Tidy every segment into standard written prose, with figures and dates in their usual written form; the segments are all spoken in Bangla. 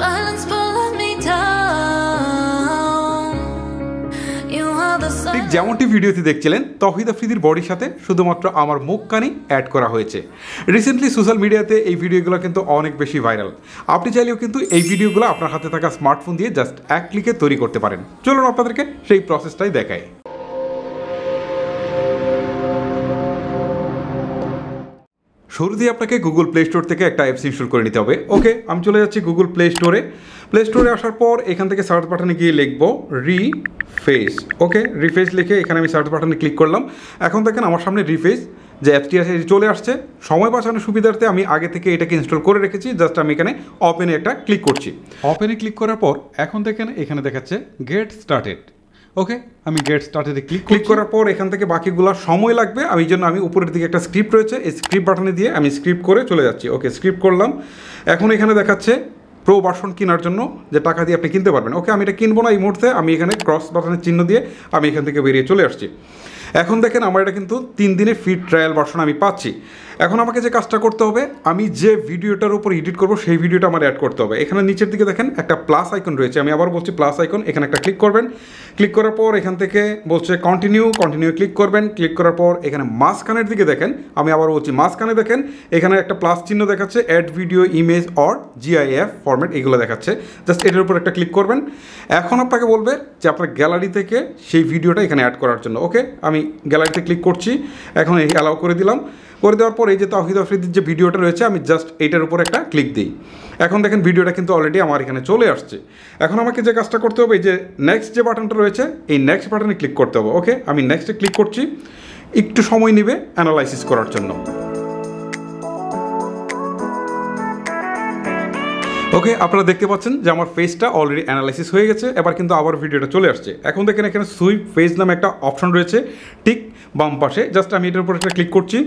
Silence pulling me down. You are the sun. ঠিক যেমনটি ভিডিওতে দেখছিলেন তাওহিদ আফ্রিদির বডির সাথে শুধুমাত্র আমার মুখ কানি অ্যাড করা হয়েছে। রিসেন্টলি সোশ্যাল মিডিয়াতে এই ভিডিওগুলো কিন্তু অনেক বেশি ভাইরাল। আপনি চাইলেও কিন্তু এই ভিডিওগুলো আপনার হাতে থাকা স্মার্টফোন দিয়ে জাস্ট এক ক্লিকে তৈরি করতে পারেন। চলুন আপনাদেরকে সেই প্রসেসটাই দেখাই। শুরুতে আপনাকে গুগল প্লে স্টোর থেকে একটা অ্যাপস ইনস্টল করে নিতে হবে। ওকে, আমি চলে যাচ্ছি গুগল প্লে স্টোরে। প্লে স্টোরে আসার পর এখান থেকে সার্চ বাটনে গিয়ে লিখব রিফেস। ওকে, রিফেস লিখে এখানে আমি সার্চ বাটনে ক্লিক করলাম। এখন দেখেন আমার সামনে রিফেস যে অ্যাপটি আছে চলে আসছে। সময় বাঁচানোর সুবিধার্থে আমি আগে থেকে এটাকে ইনস্টল করে রেখেছি, জাস্ট আমি এখানে ওপেনে একটা ক্লিক করছি। ওপেনে ক্লিক করার পর এখন দেখেন এখানে দেখাচ্ছে গেট স্টার্টেড। ওকে, আমি গেট স্টার্টেডে ক্লিক করার পর এখান থেকে বাকিগুলো সময় লাগবে, আমি জন্য আমি উপরের দিকে একটা স্ক্রিপ্ট রয়েছে, এই স্ক্রিপ্ট বাটনে দিয়ে আমি স্ক্রিপ্ট করে চলে যাচ্ছি। ওকে, স্ক্রিপ্ট করলাম। এখন এখানে দেখাচ্ছে প্রো ভার্সন কেনার জন্য যে টাকা দিয়ে আপনি কিনতে পারবেন। ওকে, আমি এটা কিনবো না এই মুহূর্তে, আমি এখানে ক্রস বাটনের চিহ্ন দিয়ে আমি এখান থেকে বেরিয়ে চলে আসছি। এখন দেখেন আমার এটা কিন্তু 3 দিনের ফ্রি ট্রায়াল ভার্সন আমি পাচ্ছি। এখন আমাকে যে কাজটা করতে হবে, আমি যে ভিডিওটার উপর এডিট করব সেই ভিডিওটা আমার অ্যাড করতে হবে। এখানে নিচের দিকে দেখেন একটা প্লাস আইকন রয়েছে, আমি আবার বলছি প্লাস আইকন, এখানে একটা ক্লিক করবেন। ক্লিক করার পর এখান থেকে বলছে কন্টিনিউ ক্লিক করবেন। ক্লিক করার পর এখানে মাঝখানের দিকে দেখেন, আমি আবার বলছি মাঝখানে দেখেন এখানে একটা প্লাস চিহ্ন দেখাচ্ছে, add video image or GIF format এগুলো দেখাচ্ছে, জাস্ট এটার উপর একটা ক্লিক করবেন। এখন আপনাকে বলবে যে আপনার গ্যালারি থেকে সেই ভিডিওটা এখানে অ্যাড করার জন্য। ওকে, আমি গ্যালারিতে ক্লিক করছি, এখন অ্যালাউ করে দিলাম। করে দেওয়ার পর এই যে তাওহিদ আফ্রিদির যে ভিডিওটা রয়েছে আমি জাস্ট এইটার উপর একটা ক্লিক দিই। এখন দেখেন ভিডিওটা কিন্তু অলরেডি আমার এখানে চলে আসছে। এখন আমাকে যে কাজটা করতে হবে, এই যে নেক্সট যে বাটনটা রয়েছে এই নেক্সট বাটনে ক্লিক করতে হবে। ওকে, আমি নেক্সটে ক্লিক করছি, একটু সময় নেবে অ্যানালাইসিস করার জন্য। ওকে, আপনারা দেখতে পাচ্ছেন যে আমার ফেসটা অলরেডি অ্যানালাইসিস হয়ে গেছে, এবার কিন্তু আবার ভিডিওটা চলে আসছে। এখন দেখেন এখানে সুইপ ফেস নামে একটা অপশন রয়েছে ঠিক বাম পাশে, জাস্ট আমি এটার উপর একটা ক্লিক করছি।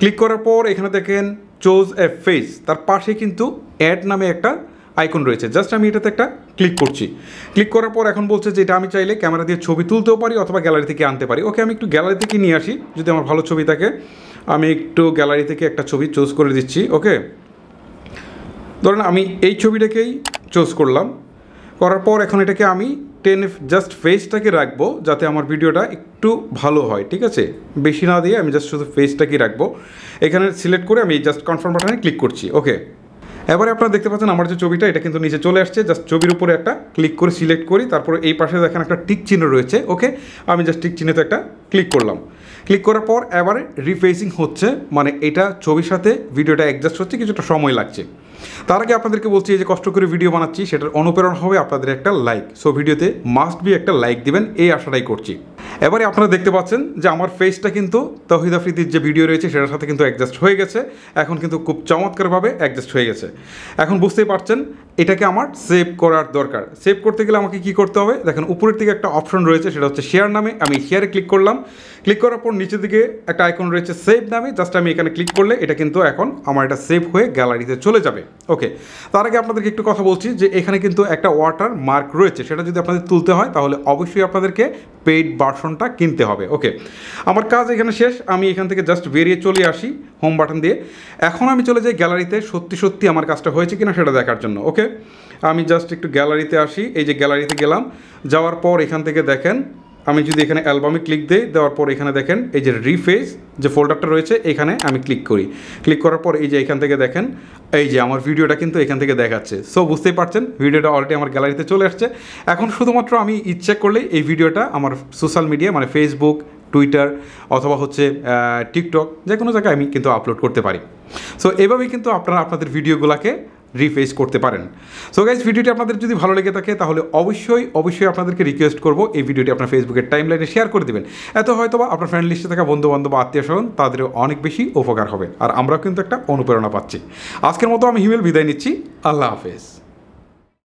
ক্লিক করার পর এখানে দেখেন চোজ এ ফেস, তার পাশে কিন্তু অ্যাড নামে একটা আইকন রয়েছে, জাস্ট আমি এটাতে একটা ক্লিক করছি। ক্লিক করার পর এখন বলছে যে এটা আমি চাইলে ক্যামেরা দিয়ে ছবি তুলতেও পারি অথবা গ্যালারি থেকে আনতে পারি। ওকে, আমি একটু গ্যালারি থেকে নিয়ে আসি, যদি আমার ভালো ছবি থাকে আমি একটু গ্যালারি থেকে একটা ছবি চুজ করে দিচ্ছি। ওকে, ধরেন আমি এই ছবিটাকেই চুজ করলাম। করার পর এখন এটাকে আমি জাস্ট ফেসটাকে রাখবো যাতে আমার ভিডিওটা একটু ভালো হয়, ঠিক আছে? বেশি না দিয়ে আমি জাস্ট শুধু ফেসটাকেই রাখবো। এখানে সিলেক্ট করে আমি জাস্ট কনফার্ম বাটনে ক্লিক করছি। ওকে, এবারে আপনারা দেখতে পাচ্ছেন আমার যে ছবিটা এটা কিন্তু নিচে চলে আসছে। জাস্ট ছবির উপরে একটা ক্লিক করে সিলেক্ট করি, তারপরে এই পাশে দেখেন একটা টিক চিহ্ন রয়েছে। ওকে, আমি জাস্ট টিক চিহ্নতে একটা ক্লিক করলাম। ক্লিক করার পর এবারে রিফেসিং হচ্ছে, মানে এটা ছবির সাথে ভিডিওটা অ্যাডজাস্ট হচ্ছে, কিছুটা সময় লাগছে। তার আগে আপনাদেরকে বলছি, এই যে কষ্ট করে ভিডিও বানাচ্ছি সেটার অনুপ্রেরণা হবে আপনাদের একটা লাইক। সো ভিডিওতে মাস্ট বি একটা লাইক দিবেন, এই আশাটাই করছি। এবারে আপনারা দেখতে পাচ্ছেন যে আমার ফেসটা কিন্তু তাওহিদ আফ্রিদির যে ভিডিও রয়েছে সেটার সাথে কিন্তু অ্যাডজাস্ট হয়ে গেছে। এখন কিন্তু খুব চমৎকারভাবে অ্যাডজাস্ট হয়ে গেছে। এখন বুঝতেই পারছেন এটাকে আমার সেভ করার দরকার। সেভ করতে গেলে আমাকে কি করতে হবে, দেখেন উপরের দিকে একটা অপশন রয়েছে সেটা হচ্ছে শেয়ার নামে, আমি শেয়ারে ক্লিক করলাম। ক্লিক করার পর নিচের দিকে একটা আইকন রয়েছে সেভ নামে, জাস্ট আমি এখানে ক্লিক করলে এটা কিন্তু এখন আমার এটা সেভ হয়ে গ্যালারিতে চলে যাবে। ওকে, তার আগে আপনাদেরকে একটু কথা বলছি যে এখানে কিন্তু একটা ওয়াটার মার্ক রয়েছে, সেটা যদি আপনাদের তুলতে হয় তাহলে অবশ্যই আপনাদেরকে পেইড ভার্সনটা কিনতে হবে। ওকে, আমার কাজ এখানে শেষ, আমি এখান থেকে জাস্ট বেরিয়ে চলে আসি হোম বাটন দিয়ে। এখন আমি চলে যাই গ্যালারিতে, সত্যি আমার কাজটা হয়েছে কিনা সেটা দেখার জন্য। ওকে, আমি জাস্ট একটু গ্যালারিতে আসি, এই যে গ্যালারিতে গেলাম। যাওয়ার পর এখান থেকে দেখেন আমি যদি এখানে অ্যালবামে ক্লিক দিই, দেওয়ার পর এখানে দেখেন এই যে রিফেস যে ফোল্ডারটা রয়েছে এখানে আমি ক্লিক করি। ক্লিক করার পর এই যে এখান থেকে দেখেন এই যে আমার ভিডিওটা কিন্তু এখান থেকে দেখাচ্ছে। সো বুঝতেই পারছেন ভিডিওটা অলরেডি আমার গ্যালারিতে চলে আসছে। এখন শুধুমাত্র আমি ইচ্ছে করলেই এই ভিডিওটা আমার সোশ্যাল মিডিয়া মানে ফেসবুক, টুইটার অথবা হচ্ছে টিকটক যে কোনো জায়গায় আমি কিন্তু আপলোড করতে পারি। সো এভাবেই কিন্তু আপনারা আপনাদের ভিডিওগুলোকে রিফেস করতে পারেন। সো গাইজ, ভিডিওটি আপনাদের যদি ভালো লেগে থাকে তাহলে অবশ্যই আপনাদেরকে রিকোয়েস্ট করবো এই ভিডিওটি আপনার ফেসবুকের টাইমলাইনে শেয়ার করে দেবেন। এত হয়তো বা আপনার ফ্রেন্ড লিস্টে থাকা বন্ধুবান্ধব আত্মীয় স্বজন তাদেরও অনেক বেশি উপকার হবে, আর আমরাও কিন্তু একটা অনুপ্রেরণা পাচ্ছি। আজকের মতো আমি হিমেল বিদায় নিচ্ছি। আল্লাহ হাফেজ।